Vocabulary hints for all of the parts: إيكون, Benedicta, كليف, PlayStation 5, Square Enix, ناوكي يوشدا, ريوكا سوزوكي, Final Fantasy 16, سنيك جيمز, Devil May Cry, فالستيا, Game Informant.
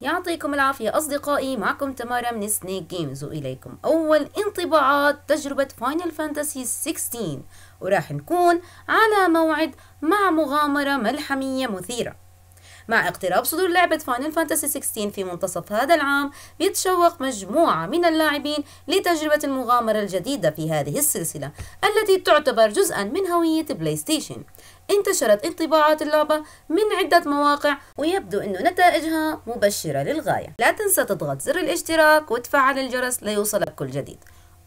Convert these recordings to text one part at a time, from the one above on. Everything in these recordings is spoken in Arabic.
يعطيكم العافية أصدقائي، معكم تمارا من سنيك جيمز، وإليكم أول انطباعات تجربة فاينل فانتسي 16، وراح نكون على موعد مع مغامرة ملحمية مثيرة. مع اقتراب صدور لعبة فاينل فانتسي 16 في منتصف هذا العام، يتشوق مجموعة من اللاعبين لتجربة المغامرة الجديدة في هذه السلسلة التي تعتبر جزءا من هوية بلاي ستيشن. انتشرت انطباعات اللعبة من عدة مواقع، ويبدو أن نتائجها مبشرة للغاية. لا تنسى تضغط زر الاشتراك وتفعل الجرس ليوصلك كل جديد.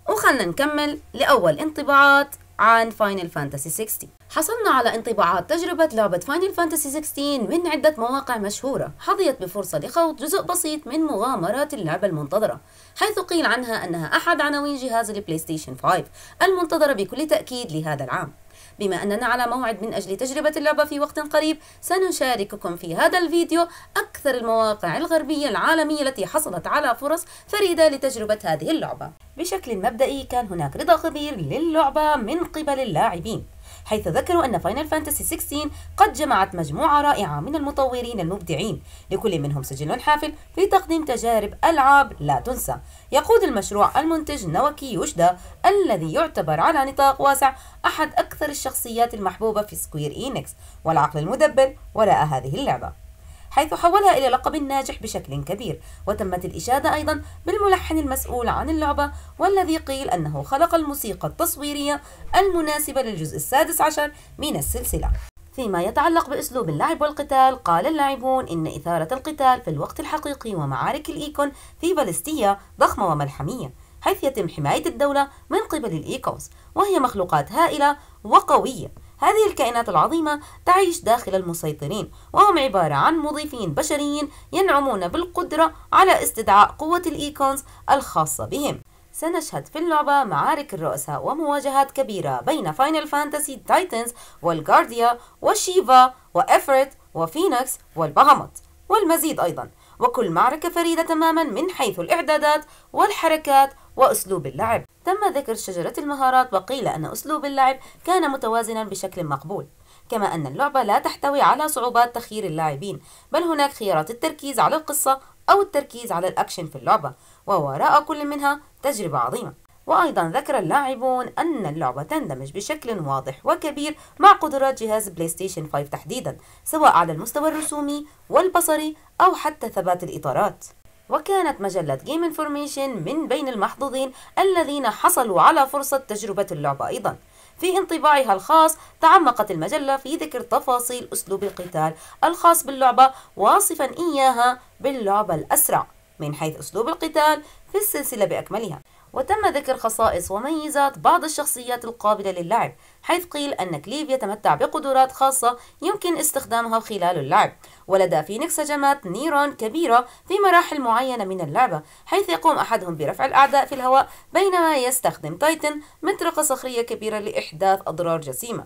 وخلنا نكمل لأول انطباعات عن فاينل فانتسي 16. حصلنا على انطباعات تجربة لعبة فاينل فانتسي 16 من عدة مواقع مشهورة، حظيت بفرصة لخوض جزء بسيط من مغامرات اللعبة المنتظرة، حيث قيل عنها أنها أحد عناوين جهاز البلاي ستيشن 5 المنتظرة بكل تأكيد لهذا العام. بما أننا على موعد من أجل تجربة اللعبة في وقت قريب، سنشارككم في هذا الفيديو أكثر المواقع الغربية العالمية التي حصلت على فرص فريدة لتجربة هذه اللعبة. بشكل مبدئي كان هناك رضا كبير للعبة من قبل اللاعبين، حيث ذكروا أن فاينل فانتسي 16 قد جمعت مجموعة رائعة من المطورين المبدعين، لكل منهم سجل حافل في تقديم تجارب ألعاب لا تنسى. يقود المشروع المنتج ناوكي يوشدا، الذي يعتبر على نطاق واسع أحد أكثر الشخصيات المحبوبة في سكوير إينكس، والعقل المدبر وراء هذه اللعبة، حيث حولها إلى لقب ناجح بشكل كبير. وتمت الإشادة أيضا بالملحن المسؤول عن اللعبة، والذي قيل أنه خلق الموسيقى التصويرية المناسبة للجزء السادس عشر من السلسلة. فيما يتعلق بأسلوب اللعب والقتال، قال اللاعبون إن إثارة القتال في الوقت الحقيقي ومعارك الإيكون في فالستيا ضخمة وملحمية، حيث يتم حماية الدولة من قبل الإيكونز، وهي مخلوقات هائلة وقوية. هذه الكائنات العظيمة تعيش داخل المسيطرين، وهم عبارة عن مضيفين بشريين ينعمون بالقدرة على استدعاء قوة الإيكونز الخاصة بهم. سنشهد في اللعبة معارك الرؤساء ومواجهات كبيرة بين فاينل فانتسي تايتنز والجارديا والشيفا وإفريت وفينيكس والبغمط والمزيد أيضا، وكل معركة فريدة تماما من حيث الإعدادات والحركات وأسلوب اللعب. تم ذكر شجرة المهارات، وقيل أن أسلوب اللعب كان متوازنا بشكل مقبول، كما أن اللعبة لا تحتوي على صعوبات تخيير اللاعبين، بل هناك خيارات التركيز على القصة أو التركيز على الأكشن في اللعبة، ووراء كل منها تجربة عظيمة. وأيضا ذكر اللاعبون أن اللعبة تندمج بشكل واضح وكبير مع قدرات جهاز بلاي ستيشن 5 تحديدا، سواء على المستوى الرسومي والبصري أو حتى ثبات الإطارات. وكانت مجلة Game Information من بين المحظوظين الذين حصلوا على فرصة تجربة اللعبة أيضا. في انطباعها الخاص، تعمقت المجلة في ذكر تفاصيل أسلوب القتال الخاص باللعبة، واصفا إياها باللعبة الأسرع من حيث أسلوب القتال في السلسلة بأكملها. وتم ذكر خصائص وميزات بعض الشخصيات القابلة للعب، حيث قيل أن كليف يتمتع بقدرات خاصة يمكن استخدامها خلال اللعب، ولدى فينيكس هجمات نيرون كبيرة في مراحل معينة من اللعبة، حيث يقوم أحدهم برفع الأعداء في الهواء، بينما يستخدم تايتن مطرقة صخرية كبيرة لإحداث أضرار جسيمة.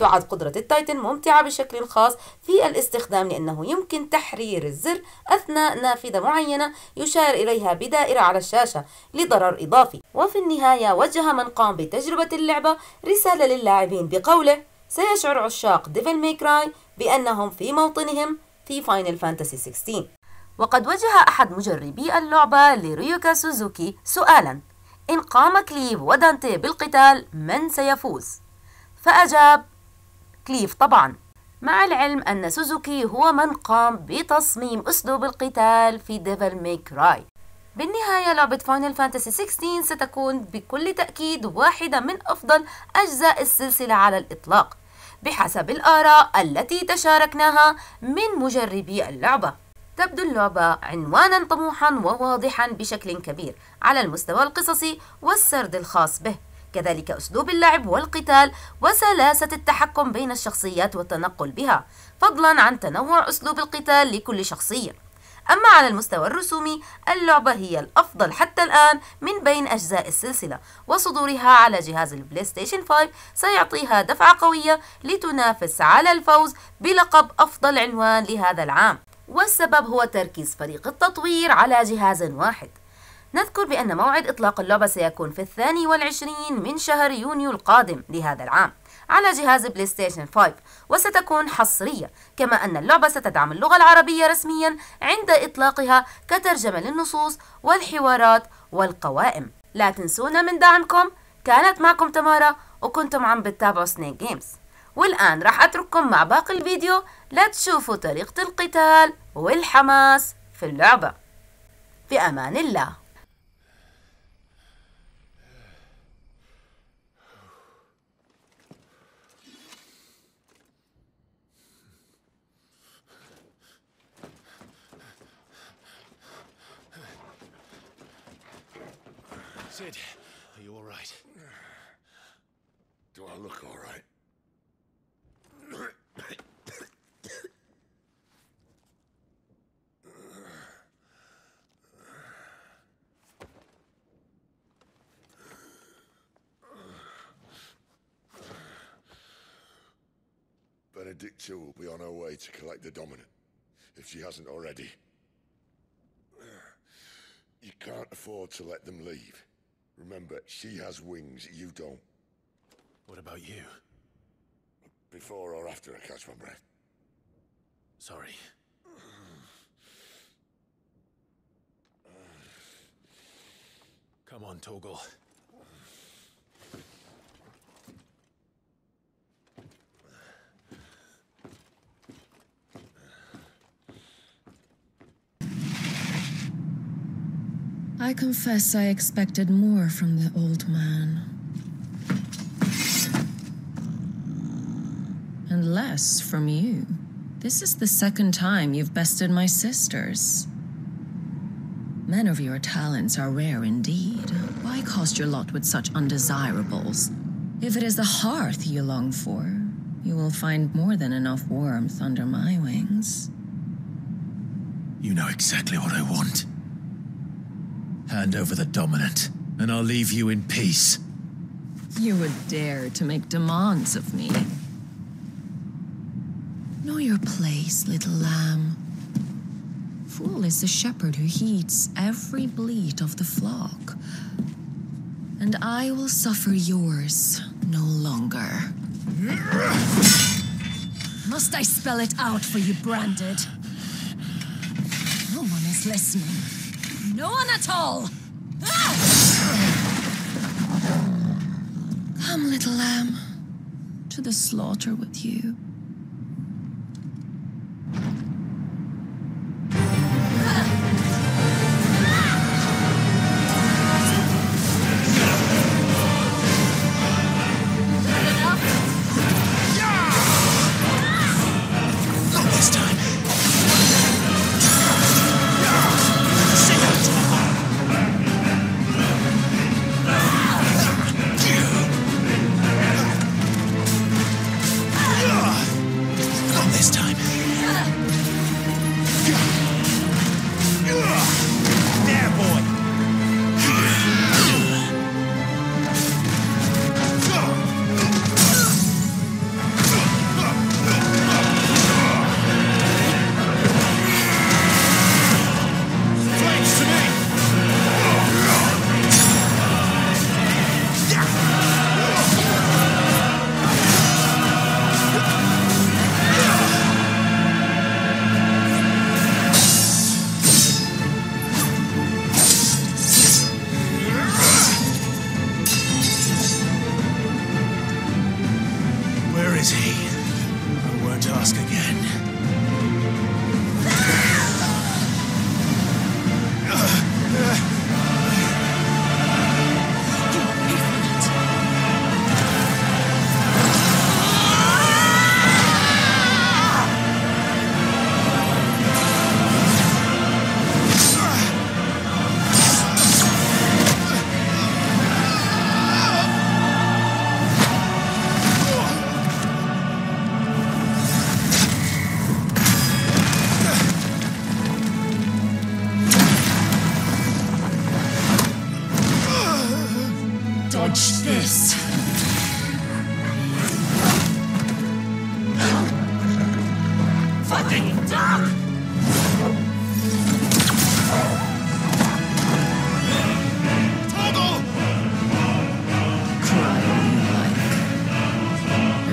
تعد قدرة التايتن ممتعة بشكل خاص في الاستخدام، لأنه يمكن تحرير الزر أثناء نافذة معينة يشار إليها بدائرة على الشاشة لضرر إضافي. وفي النهاية، وجه من قام بتجربة اللعبة رسالة للاعبين بقوله: سيشعر عشاق ديفل ماي كراي بأنهم في موطنهم في فاينل فانتسي 16. وقد وجه أحد مجربي اللعبة لريوكا سوزوكي سؤالا: إن قام كليف ودانتي بالقتال، من سيفوز؟ فأجاب: كليف طبعا، مع العلم أن سوزوكي هو من قام بتصميم أسلوب القتال في ديفل ماي كراي. بالنهاية، لعبة فاينل فانتسي 16 ستكون بكل تأكيد واحدة من أفضل أجزاء السلسلة على الإطلاق، بحسب الآراء التي تشاركناها من مجربي اللعبة. تبدو اللعبة عنوانا طموحا وواضحا بشكل كبير على المستوى القصصي والسرد الخاص به، كذلك أسلوب اللعب والقتال وسلاسة التحكم بين الشخصيات والتنقل بها، فضلا عن تنوع أسلوب القتال لكل شخصية. أما على المستوى الرسومي، اللعبة هي الأفضل حتى الآن من بين أجزاء السلسلة، وصدورها على جهاز البلاي ستيشن 5 سيعطيها دفعة قوية لتنافس على الفوز بلقب أفضل عنوان لهذا العام، والسبب هو تركيز فريق التطوير على جهاز واحد. نذكر بأن موعد إطلاق اللعبة سيكون في 22 من شهر يونيو القادم لهذا العام، على جهاز PlayStation 5 وستكون حصرية، كما أن اللعبة ستدعم اللغة العربية رسميا عند إطلاقها كترجمة للنصوص والحوارات والقوائم. لا تنسونا من دعمكم. كانت معكم تمارا وكنتم عم بتتابعوا سنيك جيمز، والآن راح أترككم مع باقي الفيديو لتشوفوا طريقة القتال والحماس في اللعبة. بأمان الله. Sid, are you all right? Do I look all right? Benedicta will be on her way to collect the dominant, if she hasn't already. You can't afford to let them leave. Remember, she has wings, you don't. What about you? Before or after I catch my breath. Sorry. Come on, Toggle. I confess I expected more from the old man. And less from you. This is the second time you've bested my sisters. Men of your talents are rare indeed. Why cast your lot with such undesirables? If it is the hearth you long for, you will find more than enough warmth under my wings. You know exactly what I want. Hand over the dominant, and I'll leave you in peace. You would dare to make demands of me. Know your place, little lamb. Fool is the shepherd who heeds every bleat of the flock. And I will suffer yours no longer. Must I spell it out for you, branded? No one is listening. No one at all! Come, little lamb, to the slaughter with you. Watch this. Fucking dog! Toggle! Cry all you like.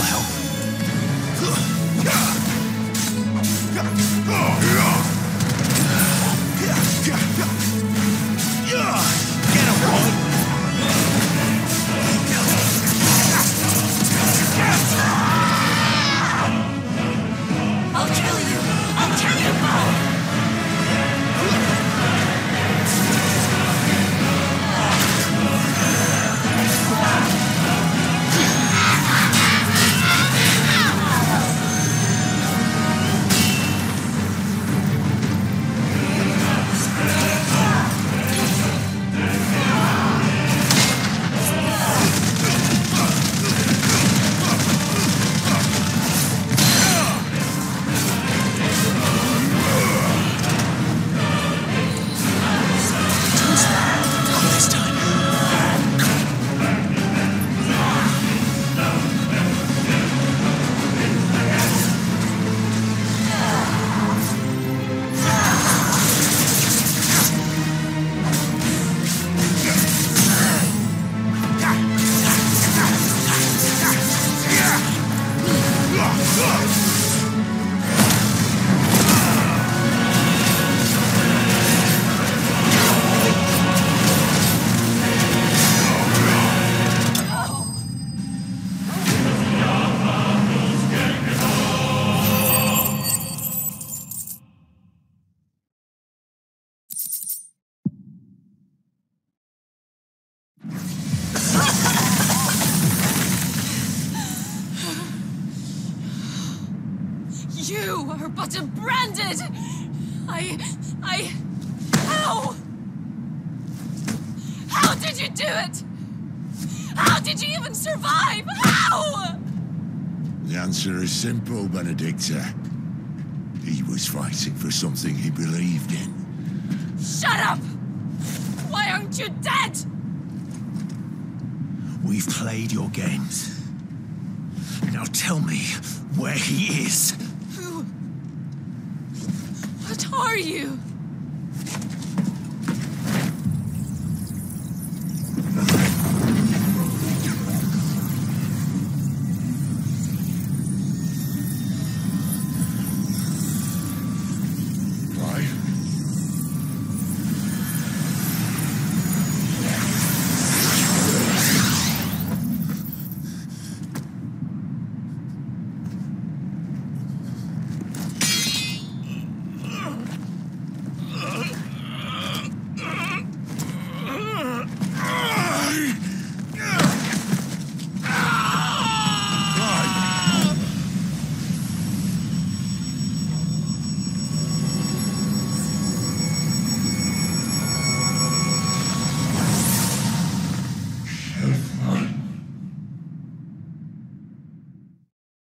That'll help. Simple, Benedicta. He was fighting for something he believed in. Shut up! Why aren't you dead? We've played your games. Now tell me where he is. Who? What are you?